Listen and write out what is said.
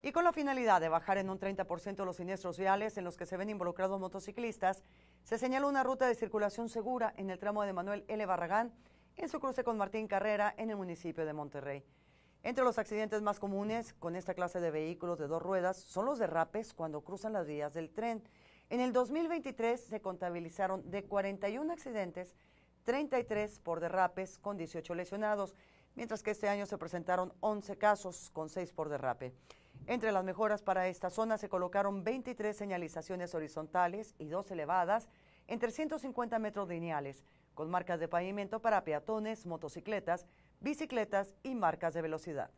Y con la finalidad de bajar en un 30% los siniestros viales en los que se ven involucrados motociclistas, se señala una ruta de circulación segura en el tramo de Manuel L. Barragán, en su cruce con Martín Carrera, en el municipio de Monterrey. Entre los accidentes más comunes con esta clase de vehículos de dos ruedas son los derrapes cuando cruzan las vías del tren. En el 2023 se contabilizaron de 41 accidentes, 33 por derrapes con 18 lesionados, mientras que este año se presentaron 11 casos con 6 por derrape. Entre las mejoras para esta zona se colocaron 23 señalizaciones horizontales y 2 elevadas en 350 metros lineales, con marcas de pavimento para peatones, motocicletas, bicicletas y marcas de velocidad.